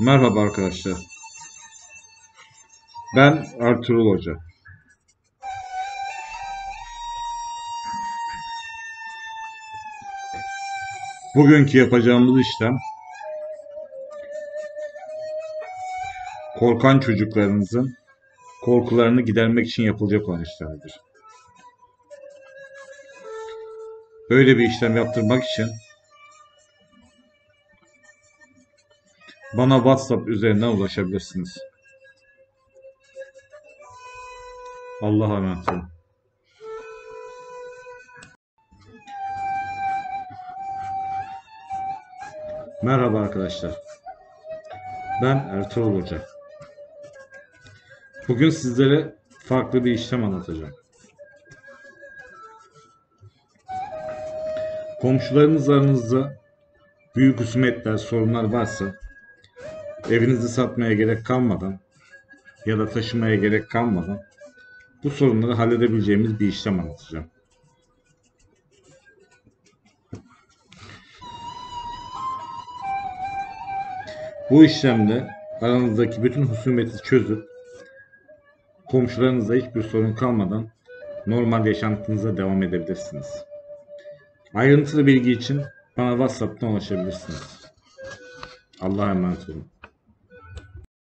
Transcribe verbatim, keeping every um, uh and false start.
Merhaba arkadaşlar. Ben Ertuğrul Hoca. Bugünkü yapacağımız işlem korkan çocuklarınızın korkularını gidermek için yapılacak olan işlemdir. Böyle bir işlem yaptırmak için bana WhatsApp üzerinden ulaşabilirsiniz. Allah'a emanet olun. Merhaba arkadaşlar. Ben Ertuğrul Hoca. Bugün sizlere farklı bir işlem anlatacağım. Komşularınız aranızda büyük husumetler, sorunlar varsa evinizi satmaya gerek kalmadan ya da taşımaya gerek kalmadan bu sorunları halledebileceğimiz bir işlem anlatacağım. Bu işlemde aranızdaki bütün husumeti çözüp komşularınızla hiçbir sorun kalmadan normal yaşantınıza devam edebilirsiniz. Ayrıntılı bilgi için bana WhatsApp'tan ulaşabilirsiniz. Allah'a emanet olun.